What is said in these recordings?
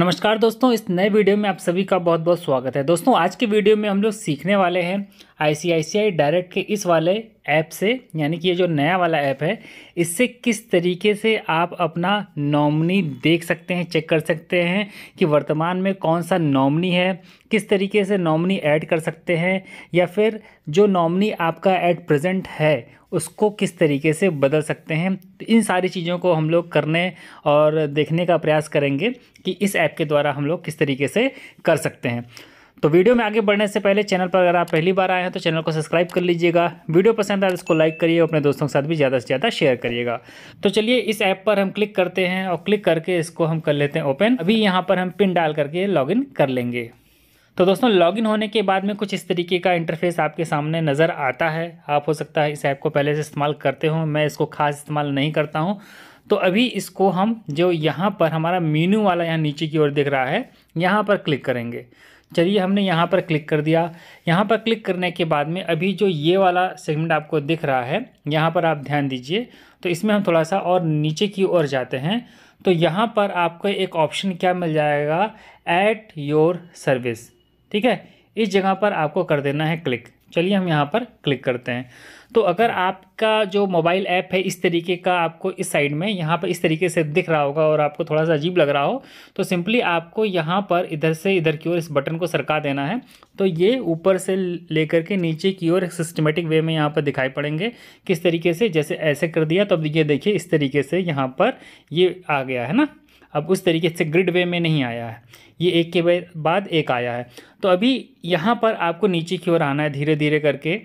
नमस्कार दोस्तों, इस नए वीडियो में आप सभी का बहुत बहुत स्वागत है। दोस्तों आज के वीडियो में हम लोग सीखने वाले हैं ICICI डायरेक्ट के इस वाले ऐप से, यानी कि ये जो नया वाला ऐप है, इससे किस तरीके से आप अपना नॉमिनी देख सकते हैं, चेक कर सकते हैं कि वर्तमान में कौन सा नॉमिनी है, किस तरीके से नॉमिनी ऐड कर सकते हैं, या फिर जो नॉमिनी आपका एट प्रेजेंट है उसको किस तरीके से बदल सकते हैं। तो इन सारी चीज़ों को हम लोग करने और देखने का प्रयास करेंगे कि इस ऐप के द्वारा हम लोग किस तरीके से कर सकते हैं। तो वीडियो में आगे बढ़ने से पहले चैनल पर अगर आप पहली बार आए हैं तो चैनल को सब्सक्राइब कर लीजिएगा। वीडियो पसंद आए तो इसको लाइक करिए, अपने दोस्तों के साथ भी ज़्यादा से ज़्यादा शेयर करिएगा। तो चलिए इस ऐप पर हम क्लिक करते हैं और क्लिक करके इसको हम कर लेते हैं ओपन। अभी यहाँ पर हम पिन डाल करके लॉगिन कर लेंगे। तो दोस्तों लॉगिन होने के बाद में कुछ इस तरीके का इंटरफेस आपके सामने नज़र आता है। आप हो सकता है इस ऐप को पहले से इस्तेमाल करते हो, मैं इसको खास इस्तेमाल नहीं करता हूँ। तो अभी इसको हम जो यहाँ पर हमारा मेनू वाला यहाँ नीचे की ओर दिख रहा है, यहाँ पर क्लिक करेंगे। चलिए हमने यहाँ पर क्लिक कर दिया। यहाँ पर क्लिक करने के बाद में अभी जो ये वाला सेगमेंट आपको दिख रहा है, यहाँ पर आप ध्यान दीजिए। तो इसमें हम थोड़ा सा और नीचे की ओर जाते हैं तो यहाँ पर आपको एक ऑप्शन क्या मिल जाएगा, ऐट योर सर्विस। ठीक है, इस जगह पर आपको कर देना है क्लिक। चलिए हम यहाँ पर क्लिक करते हैं। तो अगर आपका जो मोबाइल ऐप है इस तरीके का आपको इस साइड में यहाँ पर इस तरीके से दिख रहा होगा और आपको थोड़ा सा अजीब लग रहा हो, तो सिंपली आपको यहाँ पर इधर से इधर की ओर इस बटन को सरका देना है। तो ये ऊपर से लेकर के नीचे की ओर एक सिस्टमेटिक वे में यहाँ पर दिखाई पड़ेंगे किस तरीके से। जैसे ऐसे कर दिया तो अब ये देखिए इस तरीके से यहाँ पर ये आ गया है ना। अब उस तरीके से ग्रिड वे में नहीं आया है, ये एक के बाद एक आया है। तो अभी यहाँ पर आपको नीचे की ओर आना है धीरे धीरे करके,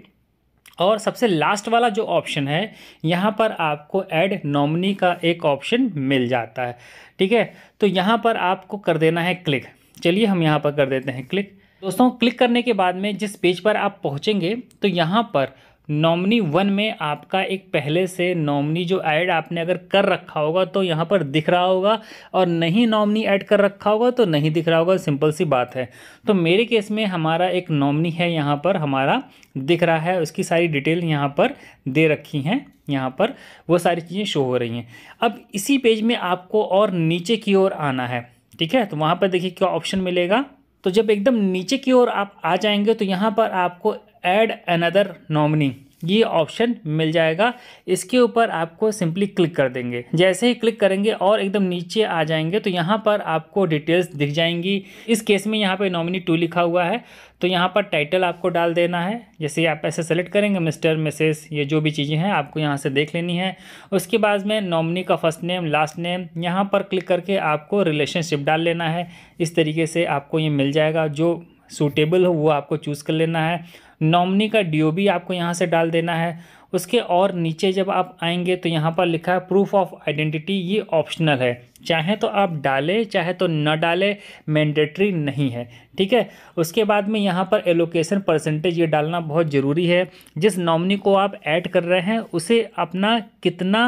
और सबसे लास्ट वाला जो ऑप्शन है यहाँ पर आपको ऐड नॉमिनी का एक ऑप्शन मिल जाता है। ठीक है, तो यहाँ पर आपको कर देना है क्लिक। चलिए हम यहाँ पर कर देते हैं क्लिक। दोस्तों क्लिक करने के बाद में जिस पेज पर आप पहुँचेंगे तो यहाँ पर नॉमिनी वन में आपका एक पहले से नॉमिनी जो ऐड आपने अगर कर रखा होगा तो यहाँ पर दिख रहा होगा, और नहीं नॉमिनी ऐड कर रखा होगा तो नहीं दिख रहा होगा। सिंपल सी बात है। तो मेरे केस में हमारा एक नॉमिनी है, यहाँ पर हमारा दिख रहा है, उसकी सारी डिटेल यहाँ पर दे रखी हैं, यहाँ पर वो सारी चीज़ें शो हो रही हैं। अब इसी पेज में आपको और नीचे की ओर आना है। ठीक है, तो वहाँ पर देखिए क्या ऑप्शन मिलेगा। तो जब एकदम नीचे की ओर आप आ जाएंगे तो यहाँ पर आपको ऐड अनदर नॉमिनी ये ऑप्शन मिल जाएगा। इसके ऊपर आपको सिंपली क्लिक कर देंगे। जैसे ही क्लिक करेंगे और एकदम नीचे आ जाएंगे तो यहाँ पर आपको डिटेल्स दिख जाएंगी। इस केस में यहाँ पे नॉमिनी टू लिखा हुआ है, तो यहाँ पर टाइटल आपको डाल देना है। जैसे आप ऐसे सेलेक्ट करेंगे मिस्टर मिसेस, ये जो भी चीज़ें हैं आपको यहाँ से देख लेनी है। उसके बाद में नॉमिनी का फर्स्ट नेम लास्ट नेम, यहाँ पर क्लिक करके आपको रिलेशनशिप डाल लेना है। इस तरीके से आपको ये मिल जाएगा, जो सूटेबल हो वो आपको चूज़ कर लेना है। नॉमिनी का DOB आपको यहाँ से डाल देना है। उसके और नीचे जब आप आएंगे तो यहाँ पर लिखा है प्रूफ ऑफ आइडेंटिटी, ये ऑप्शनल है, चाहे तो आप डालें चाहे तो न डालें, मैंडेटरी नहीं है। ठीक है, उसके बाद में यहाँ पर एलोकेशन परसेंटेज ये डालना बहुत ज़रूरी है। जिस नॉमिनी को आप ऐड कर रहे हैं उसे अपना कितना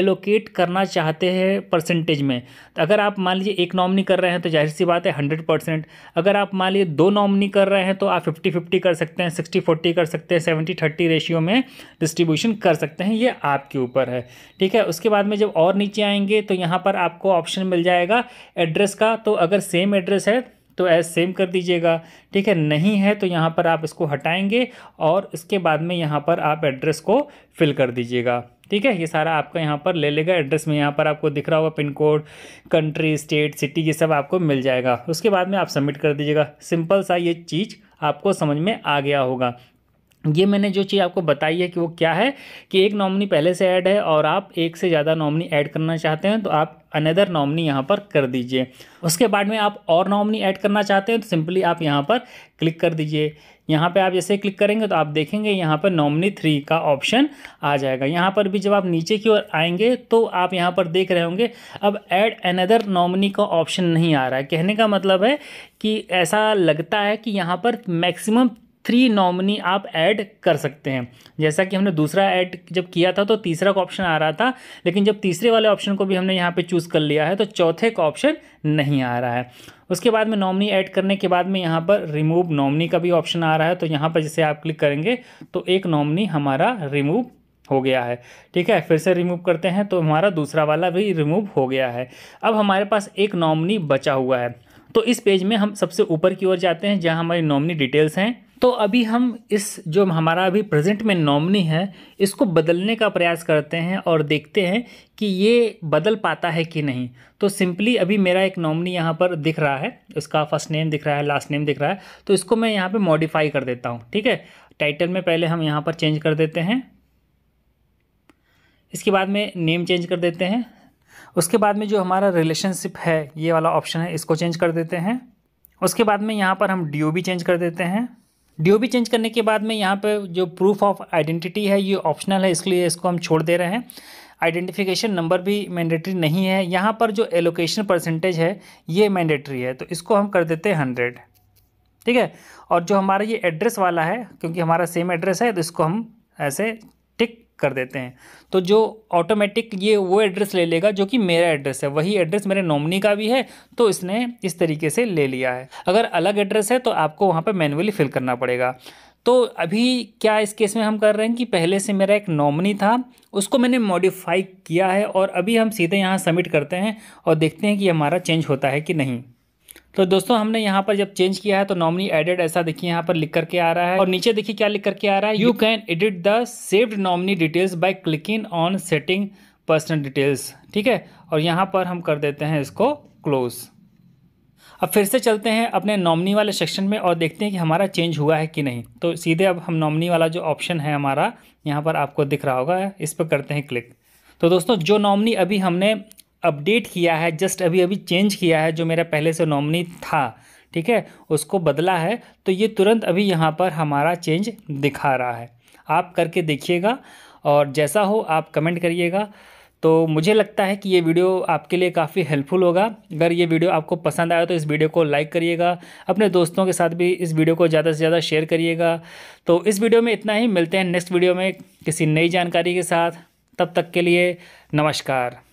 एलोकेट करना चाहते हैं परसेंटेज में। तो अगर आप मान लीजिए एक नॉमिनी कर रहे हैं तो जाहिर सी बात है 100%। अगर आप मान लीजिए दो नॉमिनी कर रहे हैं तो आप 50-50 कर सकते हैं, 60-40 कर सकते हैं, 70-30 रेशियो में डिस्ट्रीब्यूशन कर सकते हैं, ये आपके ऊपर है। ठीक है, उसके बाद में जब और नीचे आएंगे तो यहाँ पर आपको ऑप्शन मिल जाएगा एड्रेस का। तो अगर सेम एड्रेस है तो एज सेम कर दीजिएगा। ठीक है, नहीं है तो यहाँ पर आप इसको हटाएंगे और इसके बाद में यहाँ पर आप एड्रेस को फिल कर दीजिएगा। ठीक है, ये सारा आपका यहाँ पर ले लेगा। एड्रेस में यहाँ पर आपको दिख रहा होगा pin code, country, state, city, ये सब आपको मिल जाएगा। उसके बाद में आप सबमिट कर दीजिएगा। सिंपल सा ये चीज़ आपको समझ में आ गया होगा। ये मैंने जो चीज़ आपको बताई है कि वो क्या है, कि एक नॉमिनी पहले से ऐड है और आप एक से ज़्यादा नॉमिनी ऐड करना चाहते हैं तो आप अनदर नॉमिनी यहाँ पर कर दीजिए। उसके बाद में आप और नॉमिनी ऐड करना चाहते हैं तो सिंपली आप यहाँ पर क्लिक कर दीजिए। यहाँ पे आप जैसे क्लिक करेंगे तो आप देखेंगे यहाँ पर नॉमिनी 3 का ऑप्शन आ जाएगा। यहाँ पर भी जब आप नीचे की ओर आएंगे तो आप यहाँ पर देख रहे होंगे अब ऐड अनदर नॉमिनी का ऑप्शन नहीं आ रहा है। कहने का मतलब है कि ऐसा लगता है कि यहाँ पर मैक्सिमम 3 नॉमिनी आप ऐड कर सकते हैं। जैसा कि हमने दूसरा ऐड जब किया था तो तीसरा का ऑप्शन आ रहा था, लेकिन जब तीसरे वाले ऑप्शन को भी हमने यहाँ पे चूज़ कर लिया है तो चौथे का ऑप्शन नहीं आ रहा है। उसके बाद में नॉमिनी ऐड करने के बाद में यहाँ पर रिमूव नॉमिनी का भी ऑप्शन आ रहा है। तो यहाँ पर जैसे आप क्लिक करेंगे तो एक नॉमिनी हमारा रिमूव हो गया है। ठीक है, फिर से रिमूव करते हैं तो हमारा दूसरा वाला भी रिमूव हो गया है। अब हमारे पास एक नॉमिनी बचा हुआ है। तो इस पेज में हम सबसे ऊपर की ओर जाते हैं जहाँ हमारी नॉमिनी डिटेल्स हैं। तो अभी हम इस जो हमारा अभी प्रेजेंट में नॉमिनी है इसको बदलने का प्रयास करते हैं और देखते हैं कि ये बदल पाता है कि नहीं। तो सिंपली अभी मेरा एक नॉमिनी यहाँ पर दिख रहा है, इसका फर्स्ट नेम दिख रहा है, लास्ट नेम दिख रहा है, तो इसको मैं यहाँ पे मॉडिफाई कर देता हूँ। ठीक है, टाइटल में पहले हम यहाँ पर चेंज कर देते हैं, इसके बाद में नेम चेंज कर देते हैं, उसके बाद में जो हमारा रिलेशनशिप है ये वाला ऑप्शन है इसको चेंज कर देते हैं, उसके बाद में यहाँ पर हम DOB चेंज कर देते हैं। DOB चेंज करने के बाद में यहाँ पे जो प्रूफ ऑफ आइडेंटिटी है ये ऑप्शनल है, इसलिए इसको हम छोड़ दे रहे हैं। आइडेंटिफिकेशन नंबर भी मैंडेटरी नहीं है। यहाँ पर जो एलोकेशन परसेंटेज है ये मैंडेटरी है, तो इसको हम कर देते हैं 100। ठीक है, और जो हमारा ये एड्रेस वाला है क्योंकि हमारा सेम एड्रेस है तो इसको हम ऐसे टिक कर देते हैं। तो जो ऑटोमेटिक ये वो एड्रेस ले लेगा जो कि मेरा एड्रेस है, वही एड्रेस मेरे नॉमिनी का भी है तो इसने इस तरीके से ले लिया है। अगर अलग एड्रेस है तो आपको वहाँ पे मैन्युअली फिल करना पड़ेगा। तो अभी क्या इस केस में हम कर रहे हैं कि पहले से मेरा एक नॉमिनी था उसको मैंने मॉडिफाई किया है और अभी हम सीधे यहाँ सबमिट करते हैं और देखते हैं कि हमारा चेंज होता है कि नहीं। तो दोस्तों हमने यहाँ पर जब चेंज किया है तो नॉमिनी एडेड ऐसा देखिए यहाँ पर लिख करके आ रहा है और नीचे देखिए क्या लिख करके आ रहा है, you can edit the saved nominee details by clicking on setting personal details. ठीक है, और यहाँ पर हम कर देते हैं इसको क्लोज। अब फिर से चलते हैं अपने नॉमिनी वाले सेक्शन में और देखते हैं कि हमारा चेंज हुआ है कि नहीं। तो सीधे अब हम नॉमिनी वाला जो ऑप्शन है हमारा यहाँ पर आपको दिख रहा होगा, इस पर करते हैं क्लिक। तो दोस्तों जो नॉमिनी अभी हमने अपडेट किया है, जस्ट अभी अभी चेंज किया है, जो मेरा पहले से नॉमिनी था, ठीक है, उसको बदला है, तो ये तुरंत अभी यहाँ पर हमारा चेंज दिखा रहा है। आप करके देखिएगा और जैसा हो आप कमेंट करिएगा। तो मुझे लगता है कि ये वीडियो आपके लिए काफ़ी हेल्पफुल होगा। अगर ये वीडियो आपको पसंद आया तो इस वीडियो को लाइक करिएगा, अपने दोस्तों के साथ भी इस वीडियो को ज़्यादा से ज़्यादा शेयर करिएगा। तो इस वीडियो में इतना ही, मिलते हैं नेक्स्ट वीडियो में किसी नई जानकारी के साथ। तब तक के लिए नमस्कार।